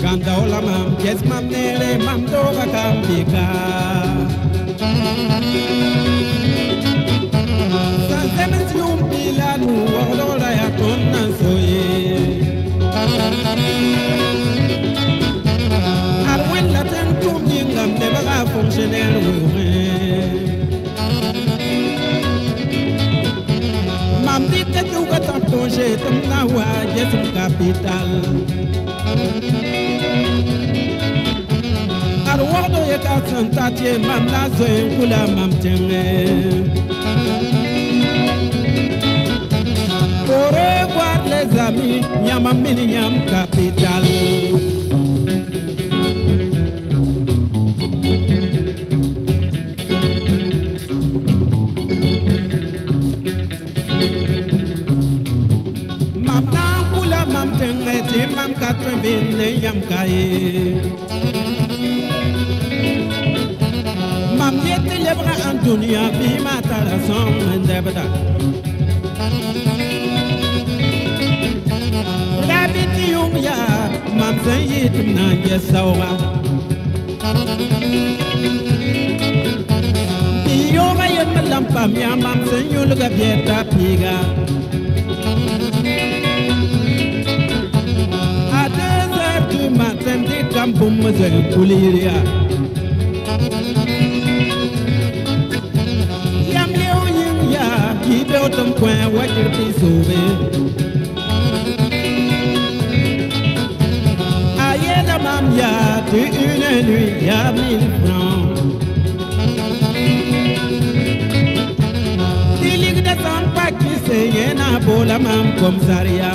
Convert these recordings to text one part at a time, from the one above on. Ganda ola mam, yes mam nere mam doga kambika. Sansemes yumpi la nu ola ya tonan soye. Awen la ten kumingam nebaga functioner wewe. J'ai ton awa, j'ai ton capital. Alors, on est à son tâtier, mam la zoe, ou la mam tienne. Au revoir, les amis, yamam ney capitale. Mam quatre mille yam kaye. Mam yete lebra Antonia bi matala son debda. Rabiti umya mam zayit na yesawa. Iyo yem lampa mi mam zayul gabieta piga. Boum zèle pouliria Yam léo yin ya Ki béo tom kwen wajir pi souve Aye la mam ya Tu une nuit ya 1000 francs Dilig de san pa ki se yena Bo la mam kom saria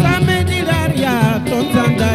Samedi daria ton sanda